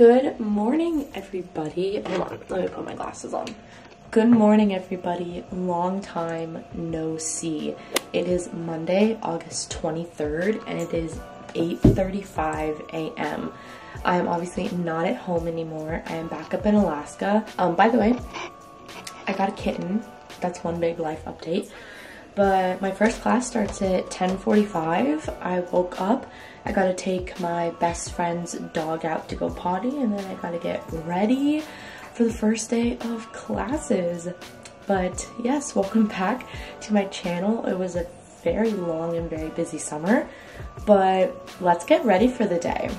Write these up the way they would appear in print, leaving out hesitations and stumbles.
Good morning, everybody. Hold on, let me put my glasses on. Good morning, everybody. Long time no see. It is Monday, August 23rd, and it is 8:35 a.m. I am obviously not at home anymore. I am back up in Alaska. By the way, I got a kitten. That's one big life update. But my first class starts at 10:45. I woke up, I gotta take my best friend's dog out to go potty, and then I gotta get ready for the first day of classes. But yes, welcome back to my channel. It was a very long and very busy summer, but let's get ready for the day.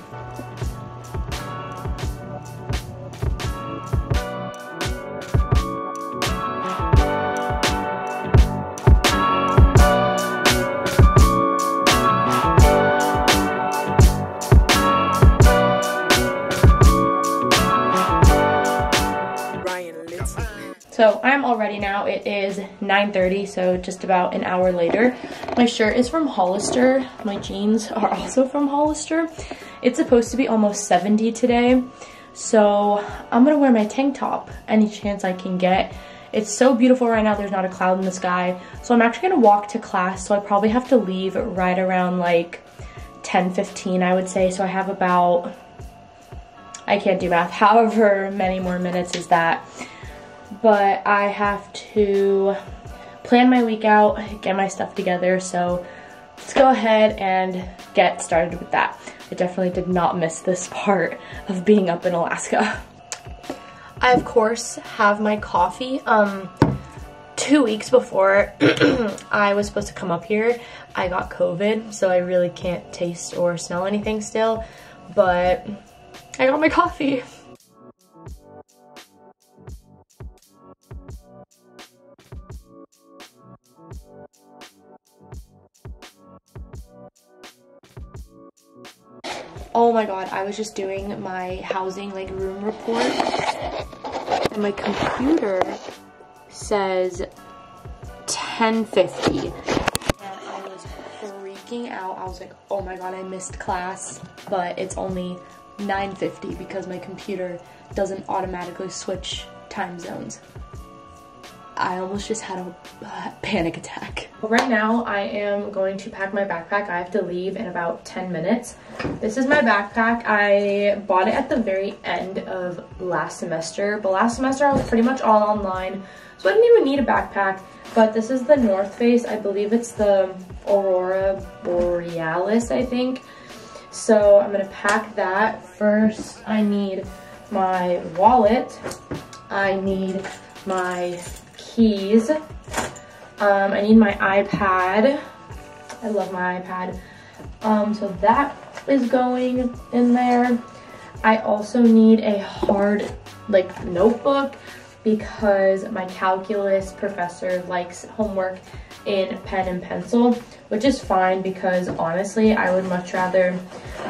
So I'm all ready now. It is 9:30, so just about an hour later. My shirt is from Hollister. My jeans are also from Hollister. It's supposed to be almost 70 today, so I'm gonna wear my tank top any chance I can get. It's so beautiful right now. There's not a cloud in the sky. So I'm actually gonna walk to class, so I probably have to leave right around like 10:15, I would say. So I have about, I can't do math, however many more minutes is that. But I have to plan my week out, get my stuff together, so let's go ahead and get started with that. I definitely did not miss this part of being up in Alaska. I, of course, have my coffee. 2 weeks before I was supposed to come up here, I got COVID, so I really can't taste or smell anything still, but I got my coffee. Oh my god, I was just doing my housing like room report and my computer says 10:50 and I was freaking out. I was like, oh my god, I missed class, but it's only 9:50 because my computer doesn't automatically switch time zones. I almost just had a panic attack. Right now, I am going to pack my backpack. I have to leave in about 10 minutes. This is my backpack. I bought it at the very end of last semester, but last semester I was pretty much all online, so I didn't even need a backpack. But this is the North Face. I believe it's the Aurora Borealis, I think. So I'm gonna pack that. First, I need my wallet. I need my keys. I need my iPad. I love my iPad. So that is going in there. I also need a hard like notebook because my calculus professor likes homework in pen and pencil, which is fine because honestly, I would much rather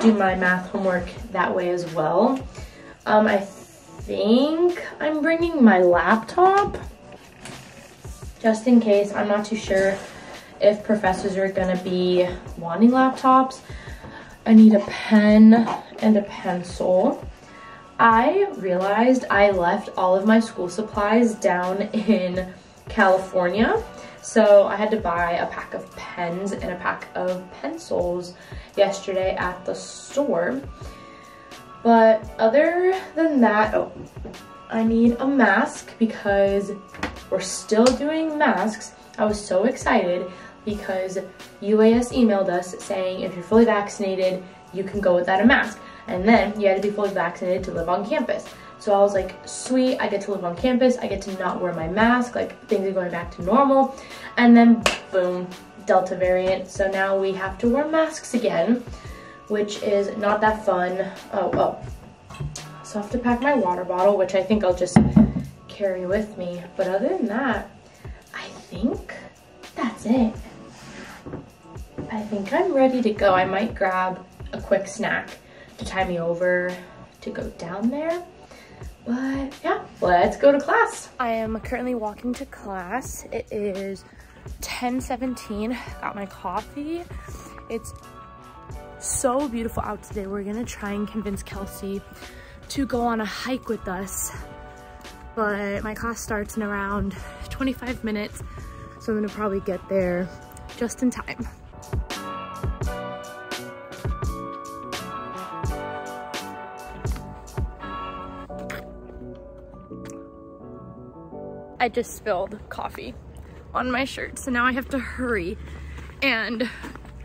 do my math homework that way as well. I think I'm bringing my laptop. Just in case, I'm not too sure if professors are gonna be wanting laptops. I need a pen and a pencil. I realized I left all of my school supplies down in California, so I had to buy a pack of pens and a pack of pencils yesterday at the store. But other than that, oh, I need a mask because we're still doing masks. I was so excited because UAS emailed us saying if you're fully vaccinated, you can go without a mask. And then you had to be fully vaccinated to live on campus. So I was like, sweet, I get to live on campus. I get to not wear my mask. Like, things are going back to normal. And then boom, Delta variant. So now we have to wear masks again, which is not that fun. So I have to pack my water bottle, which I think I'll just carry with me. But other than that, I think that's it. I think I'm ready to go. I might grab a quick snack to tie me over to go down there. But yeah, let's go to class. I am currently walking to class. It is 10:17. Got my coffee. It's so beautiful out today. We're gonna try and convince Kelsey to go on a hike with us, but my class starts in around 25 minutes, so I'm gonna probably get there just in time. I just spilled coffee on my shirt, so now I have to hurry and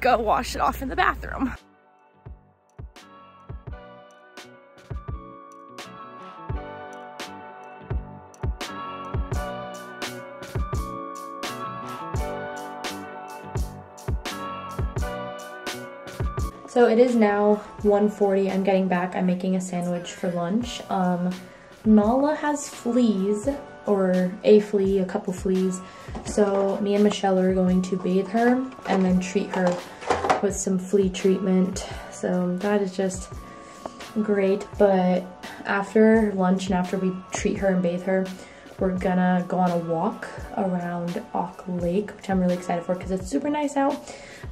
go wash it off in the bathroom. So it is now 1:40. I'm getting back. I'm making a sandwich for lunch. Nala has fleas, or a flea, a couple fleas. So me and Michelle are going to bathe her and then treat her with some flea treatment. So that is just great. But after lunch and after we treat her and bathe her, we're gonna go on a walk around Oak Lake, which I'm really excited for because it's super nice out,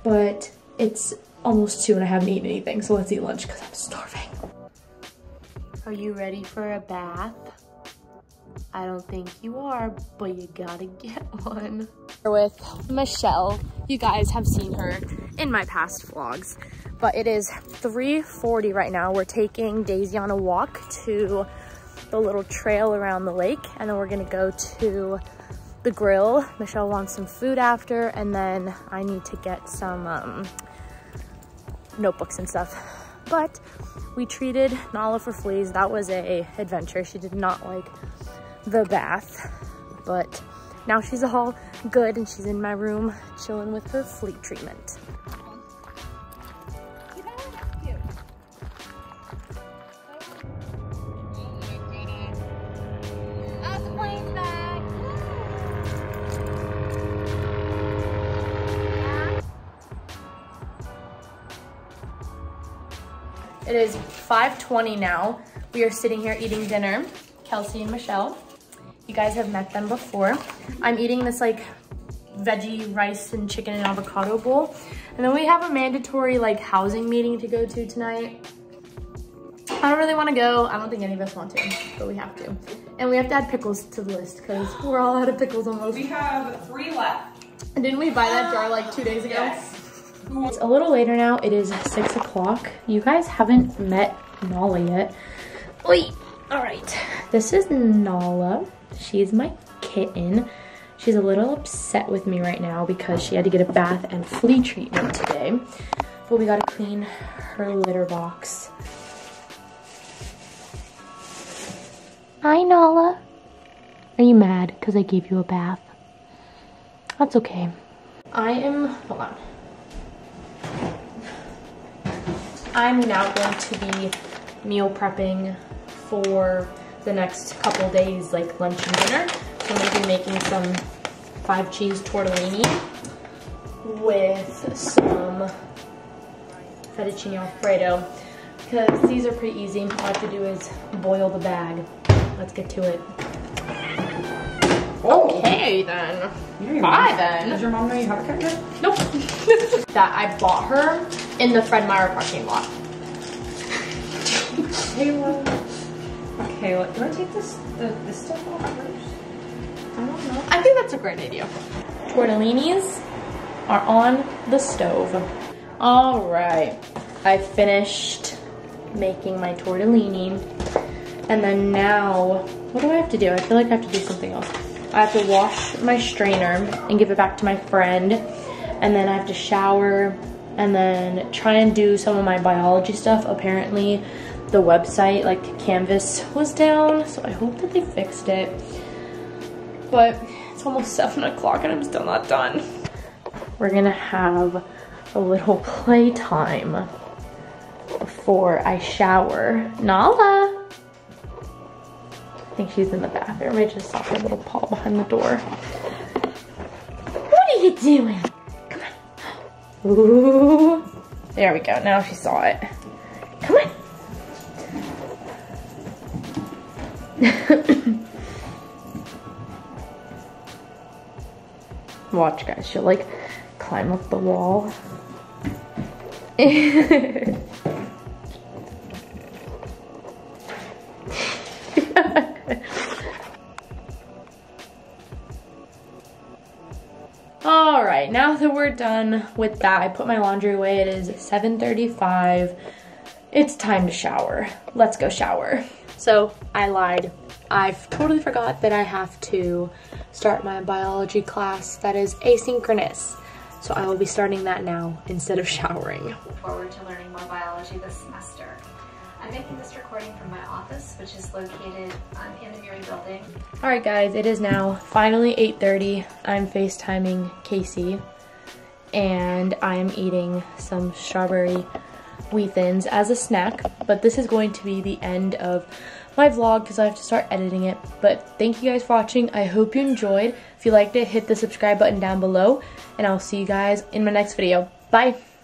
but it's almost 2 and I haven't eaten anything, so let's eat lunch because I'm starving. Are you ready for a bath? I don't think you are, but you gotta get one. With Michelle, you guys have seen her in my past vlogs, but it is 3:40 right now. We're taking Daisy on a walk to the little trail around the lake, and then we're gonna go to the grill. Michelle wants some food after, and then I need to get some notebooks and stuff. But we treated Nala for fleas. That was a adventure. She did not like the bath, but now she's all good and she's in my room chilling with her flea treatment. It is 5:20 now. We are sitting here eating dinner, Kelsey and Michelle. You guys have met them before. I'm eating this like veggie rice and chicken and avocado bowl. And then we have a mandatory like housing meeting to go to tonight. I don't really want to go. I don't think any of us want to, but we have to. And we have to add pickles to the list because we're all out of pickles almost. We have 3 left. And didn't we buy that jar like 2 days ago? Yes. It's a little later now. It is 6 o'clock. You guys haven't met Nala yet. Wait. All right. This is Nala. She's my kitten. She's a little upset with me right now because she had to get a bath and flea treatment today. But we got to clean her litter box. Hi, Nala. Are you mad because I gave you a bath? That's okay. Hold on. I'm now going to be meal prepping for the next couple days, like lunch and dinner. So I'm gonna be making some 5-cheese tortellini with some fettuccine alfredo, because these are pretty easy. All I have to do is boil the bag. Let's get to it. Whoa. Okay then. Bye then. Does your mom know you have a cat yet? Nope. That I bought her in the Fred Meyer parking lot. Okay, well, do I take this stuff off first? I don't know. I think that's a great idea. Tortellinis are on the stove. All right, I finished making my tortellini, and then now, what do I have to do? I feel like I have to do something else. I have to wash my strainer and give it back to my friend, and then I have to shower, and then try and do some of my biology stuff. Apparently the website, like Canvas, was down, so I hope that they fixed it. But it's almost 7 o'clock and I'm still not done. We're gonna have a little playtime before I shower. Nala! I think she's in the bathroom. I just saw her little paw behind the door. What are you doing? Ooh. There we go, now she saw it. Come on. Watch guys, she'll like climb up the wall. now that we're done with that, I put my laundry away. It is 7:35. It's time to shower. Let's go shower. So I lied. I've totally forgot that I have to start my biology class that is asynchronous. So I will be starting that now instead of showering. Looking forward to learning more biology this semester. I'm making this recording from my office, which is located in the Murray building. All right guys, it is now finally 8:30. I'm FaceTiming Casey and I am eating some strawberry wheat thins as a snack, but this is going to be the end of my vlog because I have to start editing it. But thank you guys for watching. I hope you enjoyed. If you liked it, hit the subscribe button down below and I'll see you guys in my next video. Bye.